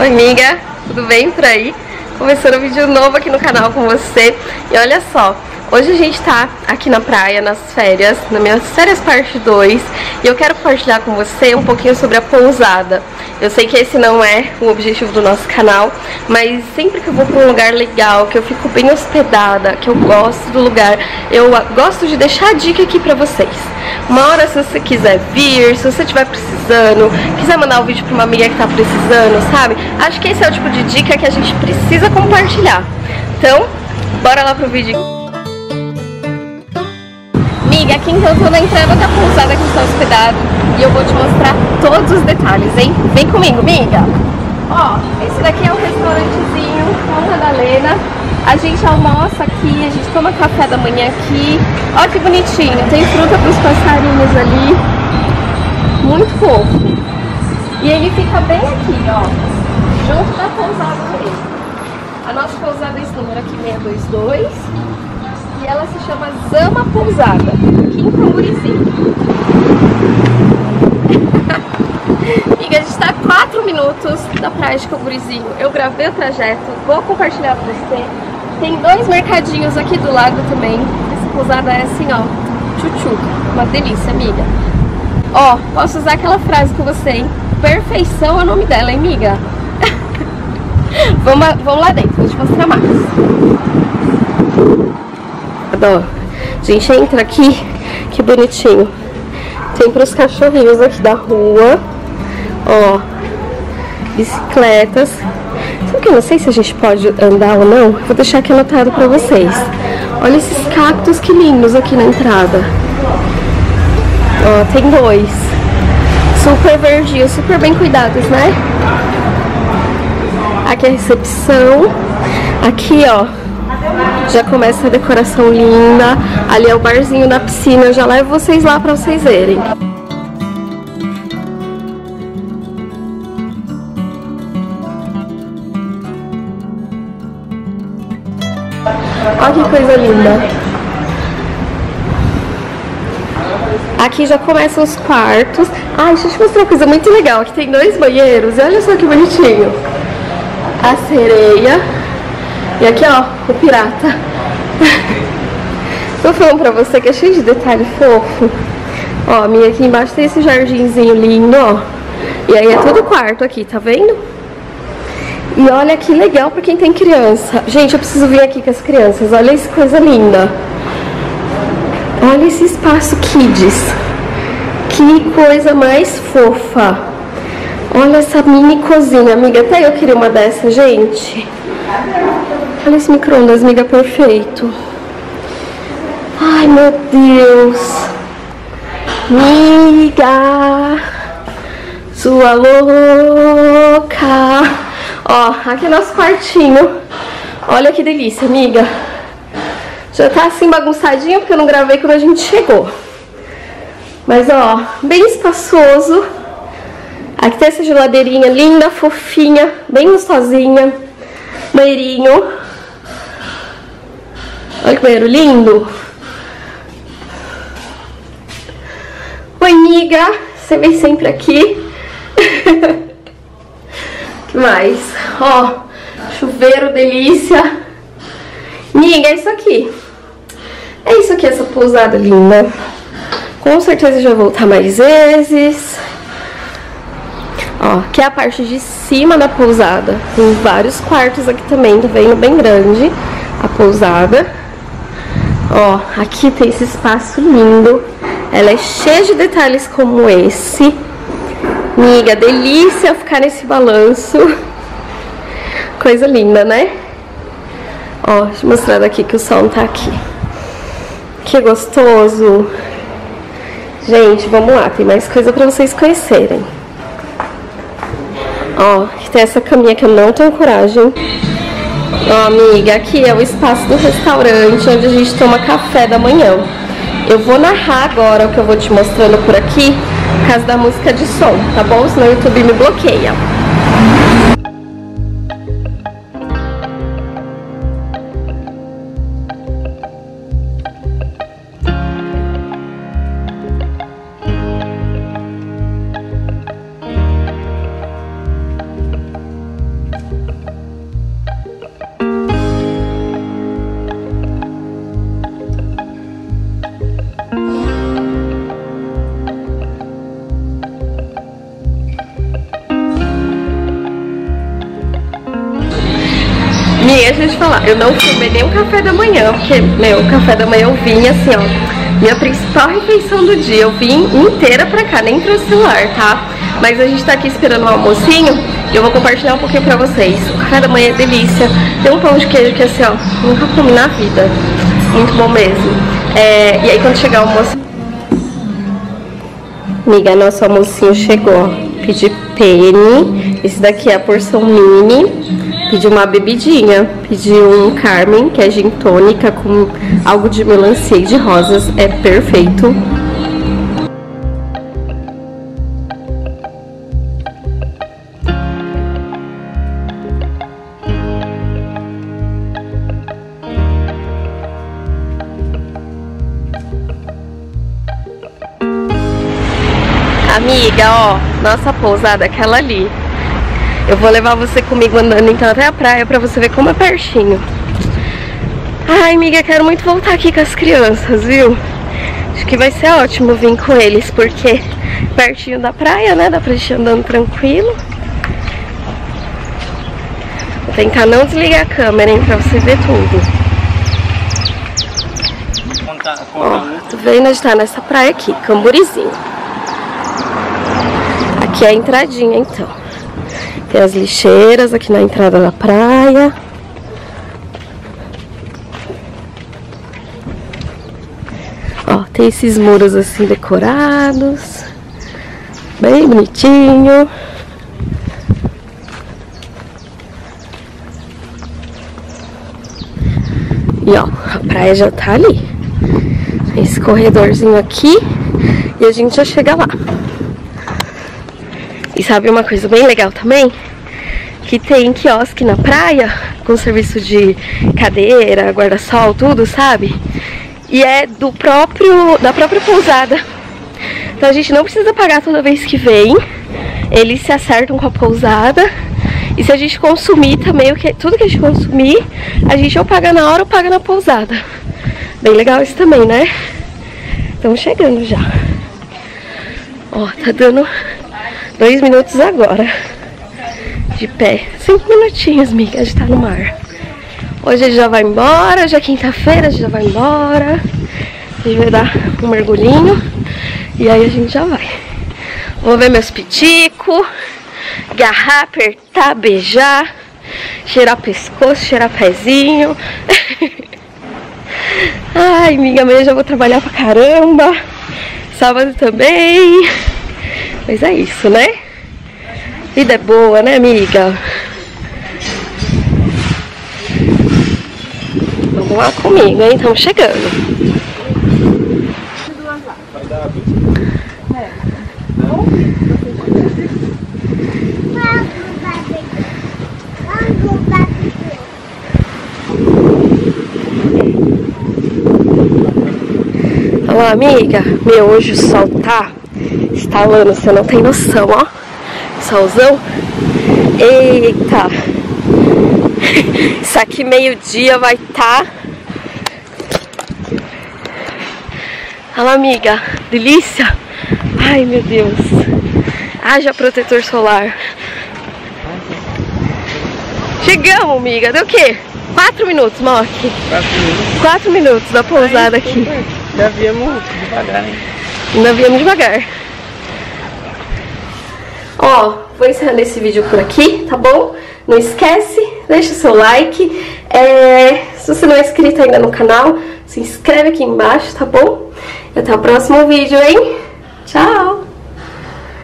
Oi, amiga, tudo bem por aí? Começando um vídeo novo aqui no canal com você. E olha só, hoje a gente tá aqui na praia, nas férias, nas minhas férias parte 2. E eu quero compartilhar com você um pouquinho sobre a pousada. Eu sei que esse não é o objetivo do nosso canal, mas sempre que eu vou pra um lugar legal, que eu fico bem hospedada, que eu gosto do lugar, eu gosto de deixar a dica aqui pra vocês. Uma hora, se você quiser vir, se você estiver precisando, quiser mandar um vídeo pra uma amiga que tá precisando, sabe? Acho que esse é o tipo de dica que a gente precisa compartilhar. Então, bora lá pro vídeo. Amiga, aqui então eu tô na entrada da pousada que eu estou hospedado e eu vou te mostrar todos os detalhes, hein? Vem comigo, amiga! Ó, esse daqui é um restaurantezinho com Madalena. A gente almoça aqui, a gente toma café da manhã aqui. Ó que bonitinho, tem fruta pros passarinhos ali. Muito fofo. E ele fica bem aqui, ó, junto da pousada mesmo. A nossa pousada é esse número aqui, 622. E ela se chama Zama Pousada, aqui em Camburizinho. Amiga, a gente tá a 4 minutos da praia de Camburizinho. Eu gravei o trajeto, vou compartilhar com você. Tem dois mercadinhos aqui do lado também. Essa pousada é assim, ó, tchutchuca. Uma delícia, amiga. Ó, posso usar aquela frase com você, hein? Perfeição é o nome dela, hein, amiga? Vamos lá dentro, vou te mostrar mais. Adoro. A gente entra aqui, que bonitinho. Tem pros cachorrinhos aqui da rua. Ó, bicicletas. Sabe que eu não sei se a gente pode andar ou não? Vou deixar aqui anotado pra vocês. Olha esses cactos que lindos aqui na entrada. Ó, tem dois. Super verdinho, super bem cuidados, né? Aqui é a recepção. Aqui, ó, já começa a decoração linda. Ali é o barzinho da piscina. Eu já levo vocês lá pra vocês verem. Olha que coisa linda. Aqui já começam os quartos. Ai, deixa eu te mostrar uma coisa muito legal. Aqui tem dois banheiros e olha só que bonitinho. A sereia. E aqui, ó, o pirata. Tô falando pra você que é cheio de detalhe fofo. Ó, minha, aqui embaixo tem esse jardinzinho lindo, ó. E aí é todo quarto aqui, tá vendo? E olha que legal pra quem tem criança. Gente, eu preciso vir aqui com as crianças. Olha essa coisa linda. Olha esse espaço kids. Que coisa mais fofa. Olha essa mini cozinha, amiga. Até eu queria uma dessa, gente. Olha esse micro-ondas, amiga, perfeito. Ai, meu Deus. Amiga, sua louca. Ó, aqui é nosso quartinho. Olha que delícia, amiga. Já tá assim bagunçadinho porque eu não gravei quando a gente chegou. Mas, ó, bem espaçoso. Aqui tem essa geladeirinha linda, fofinha, bem gostosinha. Banheirinho. Olha que banheiro lindo. Oi, amiga. Você vem sempre aqui. Que mais? Ó, chuveiro, delícia. Amiga, é isso aqui. É isso aqui, essa pousada linda. Com certeza já vou voltar mais vezes. Ó, que é a parte de cima da pousada. Tem vários quartos aqui também, tá vendo? Bem grande a pousada. Ó, aqui tem esse espaço lindo. Ela é cheia de detalhes como esse. Amiga, delícia ficar nesse balanço. Coisa linda, né? Ó, deixa eu mostrar daqui que o sol não tá aqui. Que gostoso. Gente, vamos lá. Tem mais coisa pra vocês conhecerem. Ó, aqui tem essa caminha que eu não tenho coragem. Ó, amiga, aqui é o espaço do restaurante onde a gente toma café da manhã. Eu vou narrar agora o que eu vou te mostrando por aqui, por causa da música de som, tá bom? Senão o YouTube me bloqueia. aí, a gente falar, eu não fumei nem o café da manhã, porque, meu, o café da manhã eu vim assim, ó, minha principal refeição do dia, eu vim inteira pra cá, nem trouxe celular, tá? Mas a gente tá aqui esperando o almocinho e eu vou compartilhar um pouquinho pra vocês. O café da manhã é delícia, tem um pão de queijo que assim, ó, nunca comi na vida, muito bom mesmo. É, e aí quando chegar o almoço... Amiga, nosso almocinho chegou, pedi penne, esse daqui é a porção mini. Pedi uma bebidinha, pedi um Carmen, que é gin tônica com algo de melancia e de rosas, é perfeito. Amiga, ó, nossa pousada, aquela ali. Eu vou levar você comigo andando então até a praia pra você ver como é pertinho. Ai, amiga, quero muito voltar aqui com as crianças, viu? Acho que vai ser ótimo vir com eles, porque pertinho da praia, né? Dá pra gente andando tranquilo. Vou tentar não desligar a câmera, hein? Pra você ver tudo. Ó, tô vendo onde tá nessa praia aqui, Camburizinho. Aqui é a entradinha, então. Tem as lixeiras aqui na entrada da praia. Ó, tem esses muros assim decorados. Bem bonitinho. E ó, a praia já tá ali. Esse corredorzinho aqui. E a gente já chega lá. E sabe uma coisa bem legal também? Que tem quiosque na praia, com serviço de cadeira, guarda-sol, tudo, sabe? E é da própria pousada. Então a gente não precisa pagar toda vez que vem. Eles se acertam com a pousada. E se a gente consumir também, tudo que a gente consumir, a gente ou paga na hora ou paga na pousada. Bem legal isso também, né? Estamos chegando já. Ó, tá dando... 2 minutos agora de pé, 5 minutinhos, amiga, a gente tá no mar. Hoje a gente já vai embora, já é quinta-feira, a gente já vai embora. A gente vai dar um mergulhinho e aí a gente já vai. Vou ver meus piticos, agarrar, apertar, beijar, cheirar pescoço, cheirar pezinho. Ai, amiga, amanhã eu já vou trabalhar pra caramba. Sábado também. Mas é isso, né? Vida é boa, né, amiga? Vamos lá comigo, hein? Estamos chegando. Olha lá, amiga. Meu, hoje o sol tá... estalando, você não tem noção, ó. Solzão. Eita. Isso aqui meio-dia vai tá. Olha lá, amiga. Delícia. Ai, meu Deus. Haja protetor solar. Chegamos, amiga. Deu o quê? 4 minutos, Moc. 4 minutos. 4 minutos da pousada. Ai, aqui. Ainda viemos devagar, hein? Ainda viemos devagar. Ó, vou encerrando esse vídeo por aqui, tá bom? Não esquece, deixa o seu like. Se você não é inscrito ainda no canal, se inscreve aqui embaixo, tá bom? E até o próximo vídeo, hein? Tchau!